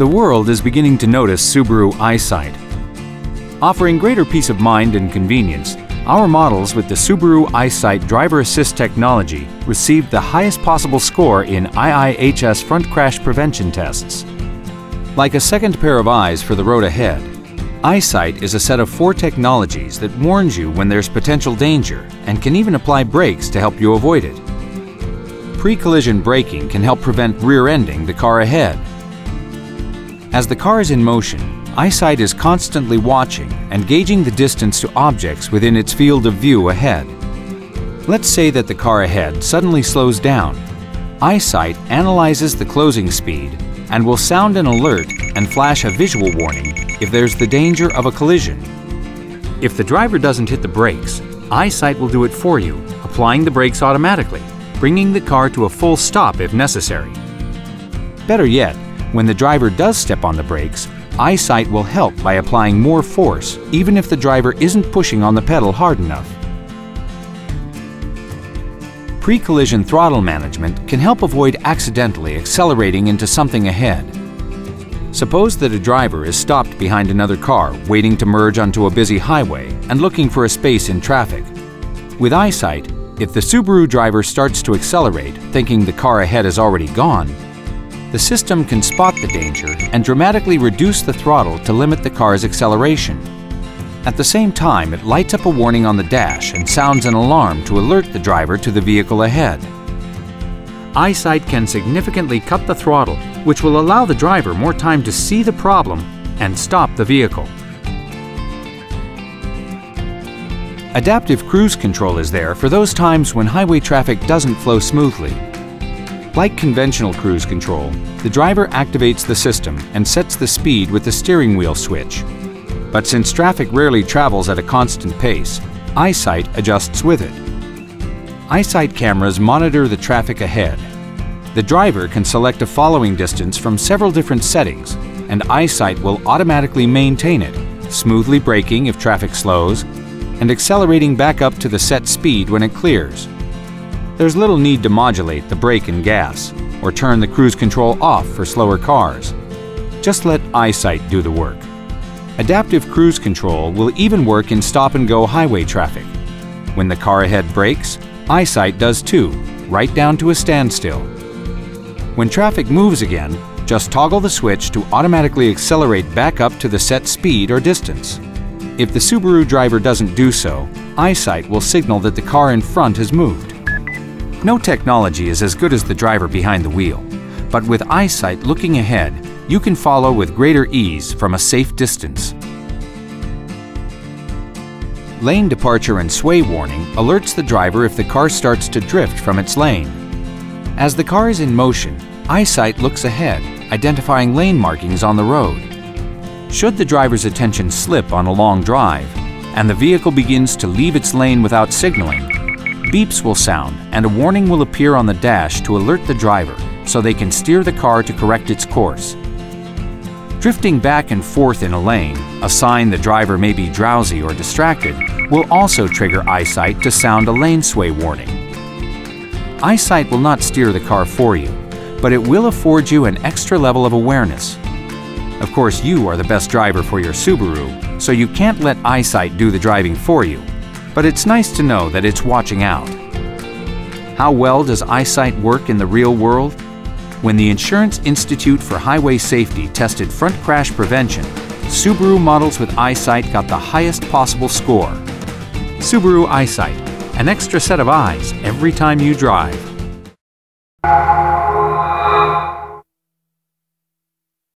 The world is beginning to notice Subaru EyeSight. Offering greater peace of mind and convenience, our models with the Subaru EyeSight driver assist technology received the highest possible score in IIHS front crash prevention tests. Like a second pair of eyes for the road ahead, EyeSight is a set of 4 technologies that warns you when there's potential danger and can even apply brakes to help you avoid it. Pre-collision braking can help prevent rear-ending the car ahead. As the car is in motion, EyeSight is constantly watching and gauging the distance to objects within its field of view ahead. Let's say that the car ahead suddenly slows down. EyeSight analyzes the closing speed and will sound an alert and flash a visual warning if there's the danger of a collision. If the driver doesn't hit the brakes, EyeSight will do it for you, applying the brakes automatically, bringing the car to a full stop if necessary. Better yet, when the driver does step on the brakes, EyeSight will help by applying more force, even if the driver isn't pushing on the pedal hard enough. Pre-collision throttle management can help avoid accidentally accelerating into something ahead. Suppose that a driver is stopped behind another car waiting to merge onto a busy highway and looking for a space in traffic. With EyeSight, if the Subaru driver starts to accelerate, thinking the car ahead is already gone, the system can spot the danger and dramatically reduce the throttle to limit the car's acceleration. At the same time, it lights up a warning on the dash and sounds an alarm to alert the driver to the vehicle ahead. EyeSight can significantly cut the throttle, which will allow the driver more time to see the problem and stop the vehicle. Adaptive cruise control is there for those times when highway traffic doesn't flow smoothly. Like conventional cruise control, the driver activates the system and sets the speed with the steering wheel switch. But since traffic rarely travels at a constant pace, EyeSight adjusts with it. EyeSight cameras monitor the traffic ahead. The driver can select a following distance from several different settings, and EyeSight will automatically maintain it, smoothly braking if traffic slows, and accelerating back up to the set speed when it clears. There's little need to modulate the brake and gas, or turn the cruise control off for slower cars. Just let EyeSight do the work. Adaptive cruise control will even work in stop-and-go highway traffic. When the car ahead brakes, EyeSight does too, right down to a standstill. When traffic moves again, just toggle the switch to automatically accelerate back up to the set speed or distance. If the Subaru driver doesn't do so, EyeSight will signal that the car in front has moved. No technology is as good as the driver behind the wheel, but with EyeSight looking ahead, you can follow with greater ease from a safe distance. Lane departure and sway warning alerts the driver if the car starts to drift from its lane. As the car is in motion, EyeSight looks ahead, identifying lane markings on the road. Should the driver's attention slip on a long drive, and the vehicle begins to leave its lane without signaling, beeps will sound and a warning will appear on the dash to alert the driver so they can steer the car to correct its course. Drifting back and forth in a lane, a sign the driver may be drowsy or distracted, will also trigger EyeSight to sound a lane sway warning. EyeSight will not steer the car for you, but it will afford you an extra level of awareness. Of course, you are the best driver for your Subaru, so you can't let EyeSight do the driving for you. But it's nice to know that it's watching out. How well does EyeSight work in the real world? When the Insurance Institute for Highway Safety tested front crash prevention, Subaru models with EyeSight got the highest possible score. Subaru EyeSight, an extra set of eyes every time you drive.